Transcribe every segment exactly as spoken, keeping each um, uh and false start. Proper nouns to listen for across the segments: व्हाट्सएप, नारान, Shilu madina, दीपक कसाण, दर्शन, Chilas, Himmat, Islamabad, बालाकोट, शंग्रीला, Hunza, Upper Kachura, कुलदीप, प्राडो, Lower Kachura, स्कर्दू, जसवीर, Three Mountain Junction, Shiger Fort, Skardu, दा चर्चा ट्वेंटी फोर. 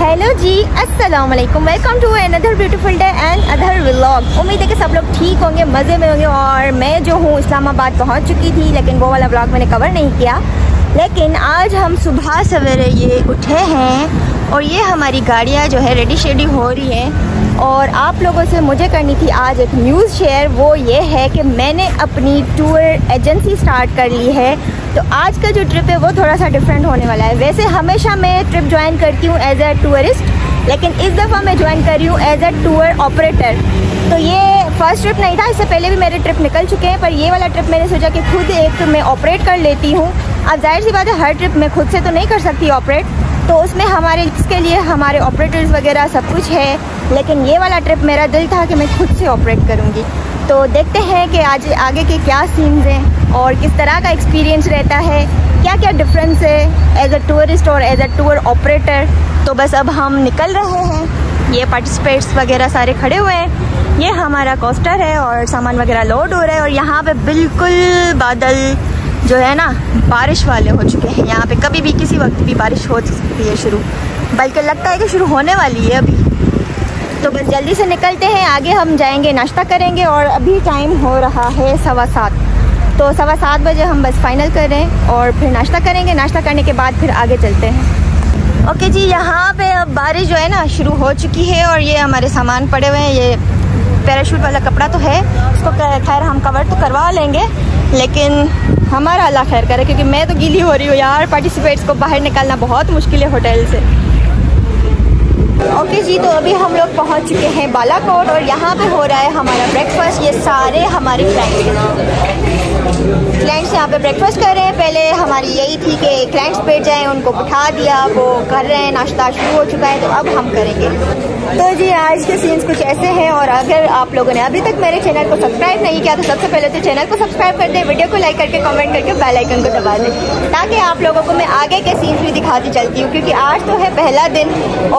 Hello जी, अस्सलाम वालेकुम, welcome to another beautiful day and other vlog. उम्मीद है कि सब लोग ठीक होंगे, मज़े में होंगे। और मैं जो हूँ इस्लामाबाद पहुँच चुकी थी, लेकिन वो वाला व्लॉग मैंने कवर नहीं किया। लेकिन आज हम सुबह सवेरे ये उठे हैं और ये हमारी गाड़ियाँ जो है रेडी शेडी हो रही हैं। और आप लोगों से मुझे करनी थी आज एक न्यूज़ शेयर, वो ये है कि मैंने अपनी टूर एजेंसी स्टार्ट कर ली है। तो आज का जो ट्रिप है वो थोड़ा सा डिफरेंट होने वाला है। वैसे हमेशा मैं ट्रिप ज्वाइन करती हूँ एज अ टूरिस्ट, लेकिन इस दफ़ा मैं ज्वाइन कर रही हूँ एज अ टूर ऑपरेटर। तो ये फ़र्स्ट ट्रिप नहीं था, इससे पहले भी मेरे ट्रिप निकल चुके हैं, पर ये वाला ट्रिप मैंने सोचा कि खुद एक मैं ऑपरेट कर लेती हूँ। अब जाहिर सी बात है हर ट्रिप मैं खुद से तो नहीं कर सकती ऑपरेट, तो उसमें हमारे इसके लिए हमारे ऑपरेटर्स वगैरह सब कुछ है। लेकिन ये वाला ट्रिप मेरा दिल था कि मैं खुद से ऑपरेट करूँगी। तो देखते हैं कि आज आगे के क्या सीन्स हैं और किस तरह का एक्सपीरियंस रहता है, क्या क्या डिफरेंस है एज अ टूरिस्ट और एज अ टूर ऑपरेटर। तो बस अब हम निकल रहे हैं, ये पार्टिसिपेट्स वगैरह सारे खड़े हुए हैं। ये हमारा कोस्टर है और सामान वगैरह लोड हो रहा है। और यहाँ पे बिल्कुल बादल जो है ना, बारिश वाले हो चुके हैं। यहाँ पे कभी भी किसी वक्त भी बारिश हो सकती है शुरू, बल्कि लगता है कि शुरू होने वाली है अभी। तो बस जल्दी से निकलते हैं, आगे हम जाएंगे, नाश्ता करेंगे। और अभी टाइम हो रहा है सवा सात, तो सवा सात बजे हम बस फाइनल कर रहे हैं और फिर नाश्ता करेंगे। नाश्ता करने के बाद फिर आगे चलते हैं। ओके जी, यहाँ पे अब बारिश जो है ना शुरू हो चुकी है। और ये हमारे सामान पड़े हुए हैं, ये पैराशूट वाला कपड़ा तो है, उसको खैर हम कवर तो करवा लेंगे, लेकिन हमारा अल्लाह खैर करे, क्योंकि मैं तो गीली हो रही हूँ यार। पार्टिसिपेट्स को बाहर निकालना बहुत मुश्किल है होटल से। ओके okay जी, तो अभी हम लोग पहुंच चुके हैं बालाकोट और यहाँ पे हो रहा है हमारा ब्रेकफास्ट। ये सारे हमारे फ्रेंड्स फ्रेंड्स यहाँ पे ब्रेकफास्ट कर रहे हैं। पहले हमारी यही थी कि क्लाइंट्स बैठ जाएं, उनको बिठा दिया, वो कर रहे हैं, नाश्ता शुरू हो चुका है, तो अब हम करेंगे। तो जी आज के सीन्स कुछ ऐसे हैं। और अगर आप लोगों ने अभी तक मेरे चैनल को सब्सक्राइब नहीं किया तो सबसे पहले तो चैनल को सब्सक्राइब कर दें, वीडियो को लाइक करके, कमेंट करके बेल आइकन को दबा दें, ताकि आप लोगों को मैं आगे के सीन्स भी दिखाती चलती हूँ। क्योंकि आज तो है पहला दिन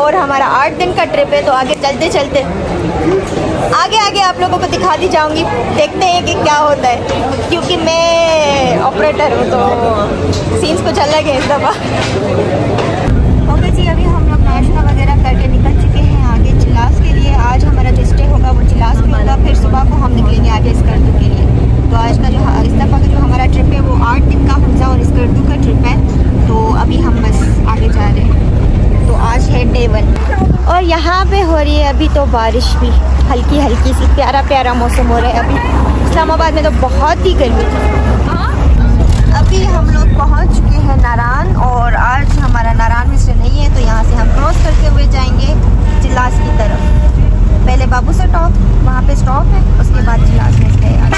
और हमारा आठ दिन का ट्रिप है, तो आगे चलते चलते आगे आगे आप लोगों को दिखाती जाऊंगी। देखते हैं कि क्या होता है, क्योंकि मैं ऑपरेटर हूँ तो सीन्स कुछ अलग है इस दफ़ा। ओके जी, अभी हम लोग नाश्ता वगैरह करके निकल चुके हैं आगे चिलास के लिए। आज हमारा जो स्टे होगा वो चिलास में होगा, फिर सुबह को हम निकलेंगे आगे स्कर्दू के लिए। तो आज का जो इस दफ़ा का जो हमारा ट्रिप है वो आठ दिन का हमजा और स्कर्दू का ट्रिप है। तो अभी हम बस आगे जा रहे हैं। तो आज है डे वन और यहाँ पे हो रही है अभी तो बारिश भी हल्की हल्की सी, प्यारा प्यारा मौसम हो रहा है अभी। इस्लामाबाद में तो बहुत ही गर्मी थी। अभी हम लोग पहुँच चुके हैं नारान और आज हमारा नारान में से नहीं है, तो यहाँ से हम क्रॉस करते हुए जाएंगे चिलास की तरफ। पहले बाबू से टॉप, वहाँ पे स्टॉप है, उसके बाद चिलास में गए।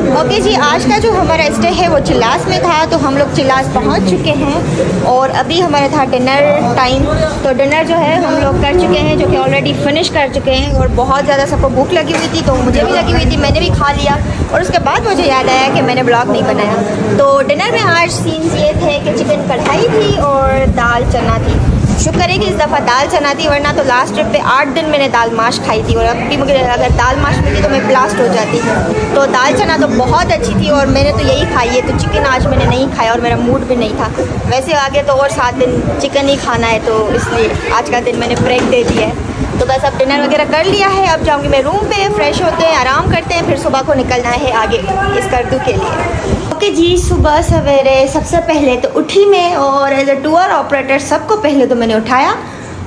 ओके okay जी, आज का जो हमारा स्टे है वो चिलास में था, तो हम लोग चिलास पहुंच चुके हैं। और अभी हमारा था डिनर टाइम, तो डिनर जो है हम लोग कर चुके हैं, जो कि ऑलरेडी फिनिश कर चुके हैं। और बहुत ज़्यादा सबको भूख लगी हुई थी, तो मुझे भी लगी हुई थी, मैंने भी खा लिया। और उसके बाद मुझे याद आया कि मैंने ब्लॉग नहीं बनाया। तो डिनर में आज सीन्स ये थे कि चिकन कढ़ाई थी और दाल चना थी। शुक्र है कि इस दफ़ा दाल चना थी, वरना तो लास्ट ट्रिप पे आठ दिन मैंने दाल माश खाई थी और अब भी मुझे अगर दाल माश मिली तो मैं ब्लास्ट हो जाती। तो दाल चना तो बहुत अच्छी थी और मैंने तो यही खाई है। तो चिकन आज मैंने नहीं खाया और मेरा मूड भी नहीं था। वैसे आगे तो और सात दिन चिकन ही खाना है, तो इसलिए आज का दिन मैंने ब्रेक दे दिया है। तो बस अब डिनर वगैरह कर लिया है, अब जाऊँगी मैं रूम पर, फ्रेश होते हैं, आराम करते हैं, फिर सुबह को निकलना है आगे स्कर्दू के लिए। ओके okay जी, सुबह सवेरे सबसे पहले तो उठी मैं और एज अ टूर ऑपरेटर सबको पहले तो मैंने उठाया,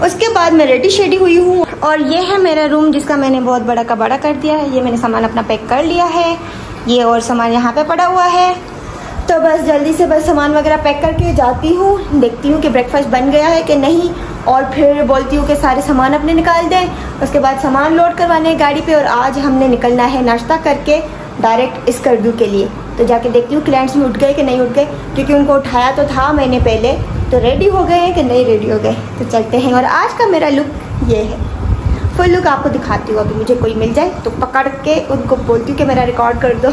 उसके बाद मैं रेडी शेडी हुई हूँ। और ये है मेरा रूम, जिसका मैंने बहुत बड़ा का बड़ा कर दिया है। ये मैंने सामान अपना पैक कर लिया है, ये और सामान यहाँ पे पड़ा हुआ है। तो बस जल्दी से बस सामान वगैरह पैक करके जाती हूँ, देखती हूँ कि ब्रेकफास्ट बन गया है कि नहीं, और फिर बोलती हूँ कि सारे सामान अपने निकाल दें। उसके बाद सामान लोड करवाने गाड़ी पर, और आज हमने निकलना है नाश्ता करके डायरेक्ट स्कर्दू के लिए। तो जाके देखती हूँ क्लाइंट्स में उठ गए कि नहीं उठ गए, क्योंकि उनको उठाया तो था मैंने पहले, तो रेडी हो गए हैं कि नहीं रेडी हो गए। तो चलते हैं। और आज का मेरा लुक ये है, फुल लुक आपको दिखाती हूँ। अभी मुझे कोई मिल जाए तो पकड़ के उनको बोलती हूँ कि मेरा रिकॉर्ड कर दो।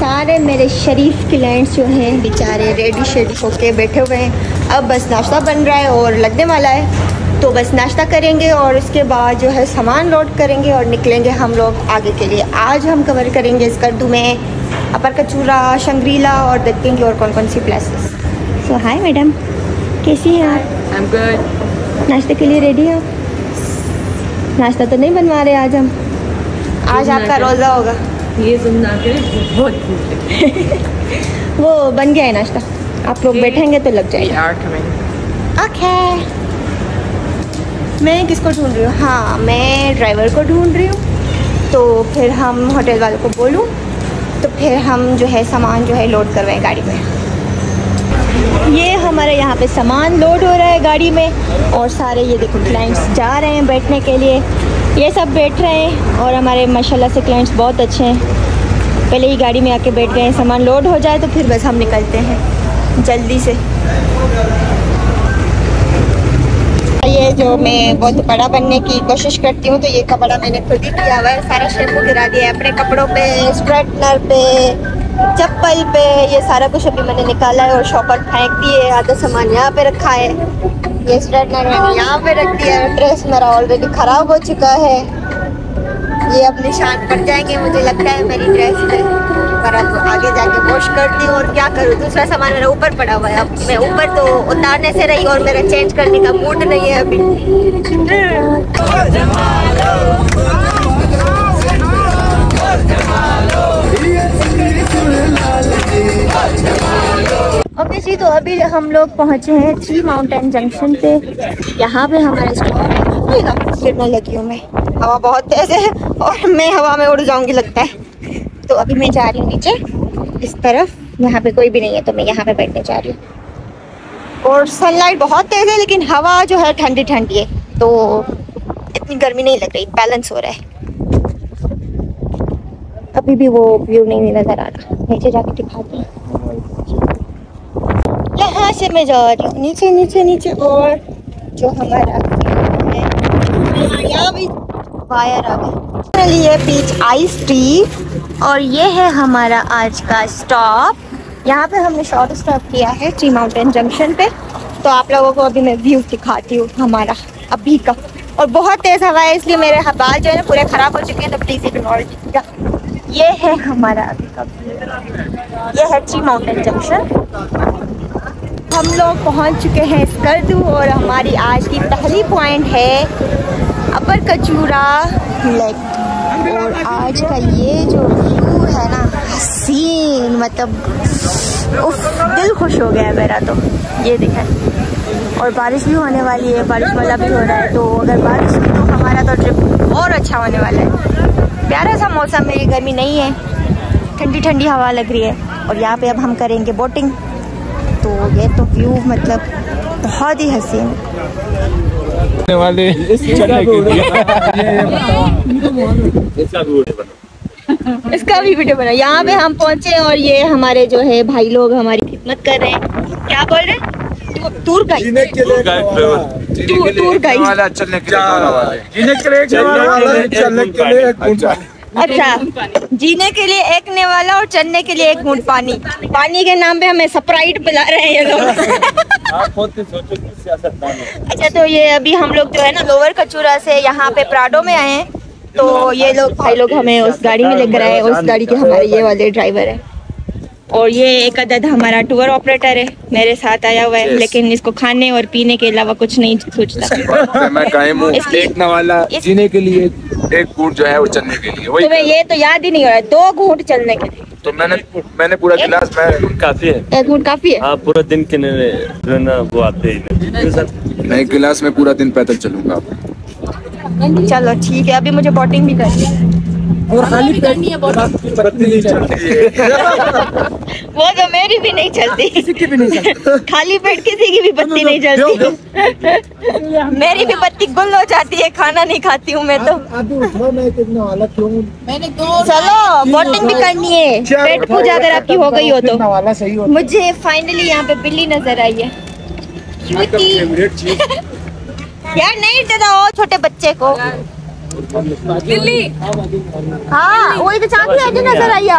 सारे मेरे शरीफ क्लाइंट्स जो हैं बेचारे रेडी शेडी होके बैठे हुए हैं। अब बस नाश्ता बन रहा है और लगने वाला है, तो बस नाश्ता करेंगे और उसके बाद जो है सामान लोड करेंगे और निकलेंगे हम लोग आगे के लिए। आज हम कवर करेंगे स्कर्दू में अपर कचूरा, शंग्रीला और देखेंगे और कौन कौन सी प्लेसेस। सो हाय मैडम, कैसी हैं आप? I am good. नाश्ते के लिए रेडी हो? नाश्ता तो नहीं बनवा रहे आज हम, आज आपका रोज़ा होगा। ये सुन ना के बहुत वो बन गया है नाश्ता, आप लोग बैठेंगे तो लग जाएगा। ओके, मैं किसको ढूंढ रही हूँ? हाँ, मैं ड्राइवर को ढूंढ रही हूँ। तो फिर हम होटल वालों को बोलूँ, तो फिर हम जो है सामान जो है लोड करवाएँ गाड़ी में। ये हमारा यहाँ पे सामान लोड हो रहा है गाड़ी में, और सारे ये देखो क्लाइंट्स जा रहे हैं बैठने के लिए, ये सब बैठ रहे हैं। और हमारे माशाल्लाह से क्लाइंट्स बहुत अच्छे हैं, पहले ही गाड़ी में आके बैठ गए हैं। सामान लोड हो जाए तो फिर बस हम निकलते हैं जल्दी से। ये जो मैं बहुत बड़ा बनने की कोशिश करती हूँ, तो ये कपड़ा मैंने खुद ही किया हुआ है, सारा शैम्पू गिरा दिया है अपने कपड़ों पे, स्ट्रेटनर पे, चप्पल पे, ये सारा कुछ अभी मैंने निकाला है और शॉपर फेंक दिए। आधा सामान यहाँ पे रखा है, ये स्ट्रेटनर मैंने यहाँ पे रख दिया है। ड्रेस मेरा ऑलरेडी ख़राब हो चुका है, ये अब निशान पड़ जाएंगे मुझे लगता है मेरी ड्रेस पे, पर अब आगे जाके वॉश करती हूँ। और क्या करूँ, दूसरा सामान मेरा ऊपर पड़ा हुआ है, अब मैं ऊपर तो उतारने से रही और मेरा चेंज करने का मूड नहीं है अभी। ऑब्वियसली तो अभी हम लोग पहुँचे हैं थ्री माउंटेन जंक्शन पे, यहाँ पे हमारे स्टॉप गिरने लगी हूँ मैं, हवा बहुत तेज है और मैं हवा में उड़ जाऊंगी लगता है। तो अभी मैं जा रही हूँ नीचे इस तरफ, यहाँ पे कोई भी नहीं है तो मैं यहाँ पे बैठने जा रही हूँ। और सनलाइट बहुत तेज़ है लेकिन हवा जो है ठंडी ठंडी है, तो इतनी गर्मी नहीं लग रही, बैलेंस हो रहा है। अभी भी वो व्यू नहीं नज़र आ रहा, नीचे जाके दिखाती हूँ। यहाँ से मैं जा रही हूँ नीचे नीचे नीचे, और जो हमारा यहाँ भी वायर आ गया। ये पीच आइस टी, और ये है हमारा आज का स्टॉप। यहाँ पे हमने शॉर्ट स्टॉप किया है थ्री माउंटेन जंक्शन पे, तो आप लोगों को अभी मैं व्यू दिखाती हूँ हमारा अभी का। और बहुत तेज़ हवा है इसलिए मेरे बाल जो है ना पूरे ख़राब हो चुके हैं, तो प्लीज़ इग्नोर कीजिएगा। ये है हमारा अभी का, ये है थ्री माउंटेन जंक्शन। हम लोग पहुंच चुके हैं स्कर्दू, और हमारी आज की पहली पॉइंट है अपर कचूरा लेक। और आज का ये जो व्यू है ना हसीन, मतलब उफ, दिल खुश हो गया मेरा तो, ये देखा। और बारिश भी होने वाली है, बारिश वाला भी हो रहा है, तो अगर बारिश हो तो हमारा तो ट्रिप और अच्छा होने वाला है। प्यारा सा मौसम है, गर्मी नहीं है, ठंडी ठंडी हवा लग रही है। और यहाँ पे अब हम करेंगे बोटिंग, तो ये तो व्यू मतलब बहुत ही हसीन वाले। इसका भी वीडियो बना। यहाँ पे हम पहुँचे और ये हमारे जो है भाई लोग हमारी खिदमत कर रहे हैं। क्या बोल रहे हैं? टूर गाइड, टूर गाइड चलने के लिए। अच्छा, जीने के लिए एक ने वाला और चलने के लिए एक घूंट पानी, पानी के नाम पे हमें स्प्राइट पिला रहे हैं ये लोग। आप सोचो सियासतदान। अच्छा, तो ये अभी हम लोग जो है ना लोअर कचूरा से यहाँ पे प्राडो में आए हैं, तो ये लोग भाई लोग हमें उस गाड़ी में लेकर आए, उस गाड़ी के हमारे ये वाले ड्राइवर है, और ये एक अदद हमारा टूर ऑपरेटर है, मेरे साथ आया हुआ है, लेकिन इसको खाने और पीने के अलावा कुछ नहीं सोचता। मैं कायम हूँ देखने वाला, जीने के लिए एक घूंट जो है वो चलने के लिए। तुम्हें ये तो याद ही नहीं हो रहा है, दो घूंट चलने के लिए। तो मैंने मैंने पूरा गिलास में काफी है, एक घूंट काफी है। आप पूरा दिन के ना वो आते ही नहीं, गिलास में पूरा दिन पैदल चलूंगा आप। चलो ठीक है, अभी मुझे बोटिंग भी करनी है, और खाली पेट नहीं है, नहीं चलती वो तो मेरी भी नहीं चलती, किसी की भी नहीं चलती। खाली पेट किसी की भी पत्ती नहीं चलती, मेरी भी पत्ती गुल हो जाती है, खाना नहीं खाती हूँ मैं तो। चलो बोटिंग भी करनी है, पेट पूजा अगर आपकी हो गई हो तो। मुझे फाइनली यहाँ पे बिल्ली नजर आई है, यार नहीं डराओ छोटे बच्चे को। बिल्ली, हाँ वही तो चाँदी आज नजर आया,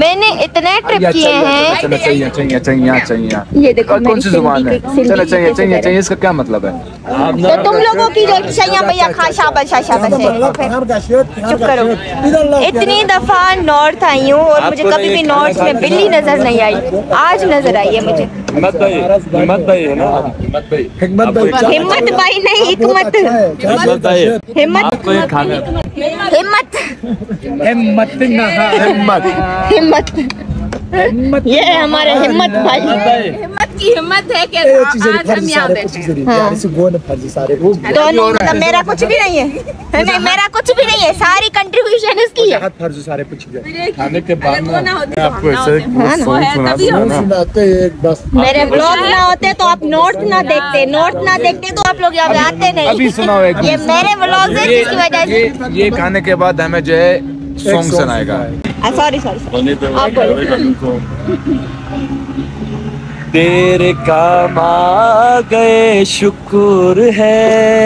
मैंने इतने ट्रिप किए हैं। चलो चाहिए चाहिए चाहिए चाहिए ये देखो कौन सी जुबान है। चलो चाहिए चाहिए चाहिए इसका क्या मतलब है? तो तुम लोगों की जो चाहिए भैया खाशा बशा शाबाश है। चुप करो। इतनी दफा नॉर्थ आई हूँ और मुझे कभी भी नॉर्थ में बिल्ली नजर नहीं आई, आज नजर आई है मुझे। हिम्मत भाई, हिम्मत भाई है ना, हिम्मत भाई, हिम्मत भाई, हिम्मत भाई नहीं हिम्मत, हिम्मत भाई, हिम्मत, हिम्मत, हिम्मत ना, हिम्मत, हिम्मत, ये हमारे हिम्मत भाई, हिम्मत की हिम्मत है कि आज हम यहाँ बैठे हैं। दोनों मतलब मेरा कुछ भी नहीं है, नहीं मेरा कुछ भी नहीं है, सारी कंट्रीब्यूशन इसकी है। खाने के बाद ना आपको ऐसे मेरे ब्लॉग ना होते तो आप नॉर्थ ना देखते, नॉर्थ ना देखते तो आप लोग यहाँ आते नहीं। अभी सुनाओ एक, ये मेरे ब्लॉग है जिसकी वजह से ये खाने के बाद हमें जो है सॉन्ग सुनाएगा। सॉरी सॉरी तेरे काम आ गए शुक्र है,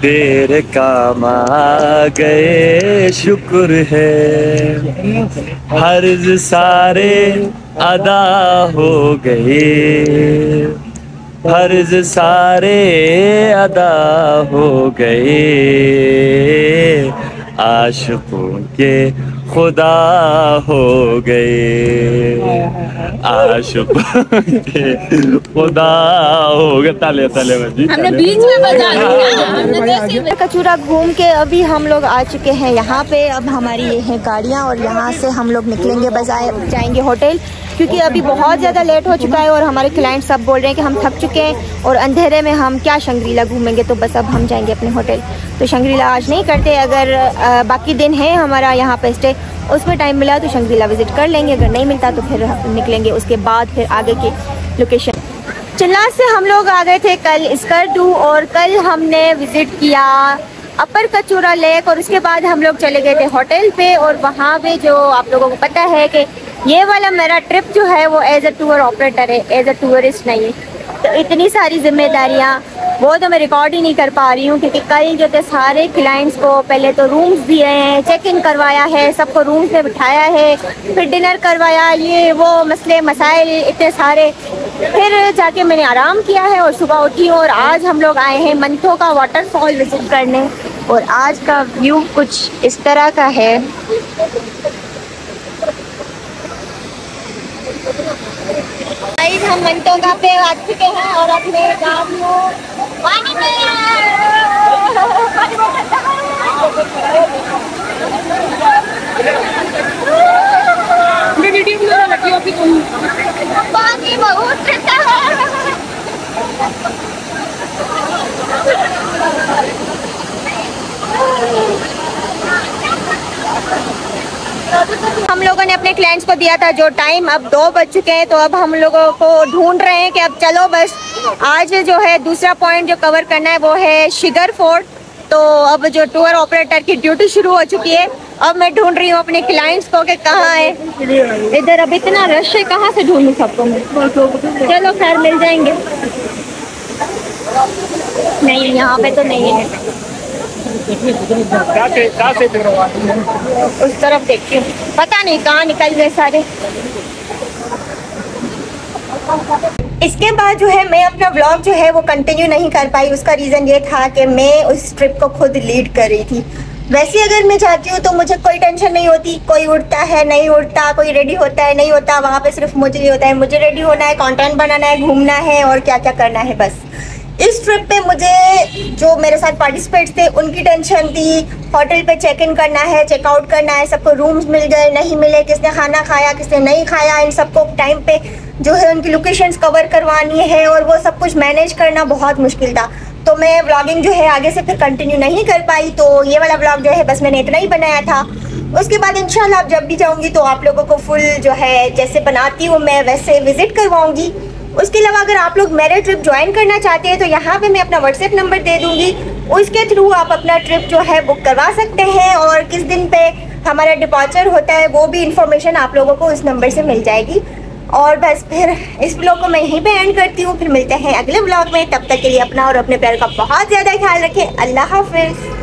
तेरे काम आ गए शुक्र है, हर्ज सारे अदा हो गए, हर्ज सारे अदा हो गए, आशिकों के खुदा हो गए, आशिकों के खुदा हो गए। ताले ताले बजी, हमने बीच में बजा लिया। कचूरा घूम के अभी हम लोग आ चुके हैं यहाँ पे। अब हमारी ये है गाड़ियाँ और यहाँ से हम लोग निकलेंगे, बजाय जाएंगे होटल, क्योंकि अभी बहुत ज़्यादा लेट हो चुका है और हमारे क्लाइंट सब बोल रहे हैं कि हम थक चुके हैं और अंधेरे में हम क्या शंग्रीला घूमेंगे। तो बस अब हम जाएंगे अपने होटल। तो शंग्रीला आज नहीं करते, अगर आ, बाकी दिन है हमारा यहाँ पे स्टे, उसमें टाइम मिला तो शंग्रीला विज़िट कर लेंगे, अगर नहीं मिलता तो फिर निकलेंगे उसके बाद फिर आगे की लोकेशन। चिलास से हम लोग आ गए थे कल स्कर्डू और कल हमने विज़िट किया अपर कचूरा लेक और उसके बाद हम लोग चले गए थे होटल पे। और वहाँ पे जो आप लोगों को पता है कि ये वाला मेरा ट्रिप जो है वो एज अ टूर ऑपरेटर है, एज अ टूरिस्ट नहीं है। तो इतनी सारी जिम्मेदारियाँ वो तो मैं रिकॉर्ड ही नहीं कर पा रही हूँ, क्योंकि कल जो थे सारे क्लाइंट्स को पहले तो रूम्स दिए हैं, चेक इन करवाया है, सबको रूम्स में बिठाया है, फिर डिनर करवाया, ये वो मसले मसाइल इतने सारे, फिर जाके मैंने आराम किया है और सुबह उठी हूँ। और आज हम लोग आए हैं मंथों का वाटरफॉल विजिट करने और आज का व्यू कुछ इस तरह का है। हम मंटोगा पे आ चुके हैं और अपने गाँव पानी में पानी बहुत ठंडा है। हम लोगों ने अपने क्लाइंट्स को दिया था जो टाइम, अब दो बज चुके हैं, तो अब हम लोगों को ढूंढ रहे हैं कि अब चलो बस आज जो है दूसरा पॉइंट जो कवर करना है वो है शिगर फोर्ट। तो अब जो टूर ऑपरेटर की ड्यूटी शुरू हो चुकी है, अब मैं ढूंढ रही हूँ अपने क्लाइंट्स को कि कहाँ है इधर। अब इतना रश है, कहाँ से ढूंढूँ सबको मैं? चलो खैर मिल जाएंगे। नहीं यहाँ पे तो नहीं है, उस तरफ देखती हूँ, पता नहीं कहाँ निकल गए सारे। इसके बाद जो है मैं अपना ब्लॉग जो है वो कंटिन्यू नहीं कर पाई, उसका रीज़न ये था कि मैं उस ट्रिप को खुद लीड कर रही थी। वैसे अगर मैं जाती हूँ तो मुझे कोई टेंशन नहीं होती, कोई उठता है नहीं उठता, कोई रेडी होता है नहीं होता, वहाँ पे सिर्फ मुझे ये होता है मुझे रेडी होना है, कॉन्टेंट बनाना है, घूमना है और क्या क्या करना है बस। इस ट्रिप पे मुझे जो मेरे साथ पार्टिसिपेट्स थे उनकी टेंशन थी, होटल पे चेक इन करना है, चेकआउट करना है, सबको रूम्स मिल गए नहीं मिले, किसने खाना खाया किसने नहीं खाया, इन सबको टाइम पे जो है उनकी लोकेशंस कवर करवानी है और वो सब कुछ मैनेज करना बहुत मुश्किल था। तो मैं व्लॉगिंग जो है आगे से फिर कंटिन्यू नहीं कर पाई। तो ये वाला व्लॉग जो है बस मैंने इतना ही बनाया था। उसके बाद इंशाल्लाह आप जब भी जाऊँगी तो आप लोगों को फुल जो है जैसे बनाती हूँ मैं वैसे विज़िट करवाऊँगी। उसके अलावा अगर आप लोग मेरे ट्रिप ज्वाइन करना चाहते हैं तो यहाँ पे मैं अपना व्हाट्सएप नंबर दे दूँगी, उसके थ्रू आप अपना ट्रिप जो है बुक करवा सकते हैं और किस दिन पे हमारा डिपार्चर होता है वो भी इन्फॉर्मेशन आप लोगों को उस नंबर से मिल जाएगी। और बस फिर इस ब्लॉग को मैं यहीं पे एंड करती हूँ, फिर मिलते हैं अगले ब्लॉग में। तब तक के लिए अपना और अपने प्यार का बहुत ज़्यादा ख्याल रखें। अल्लाह हाफिज़।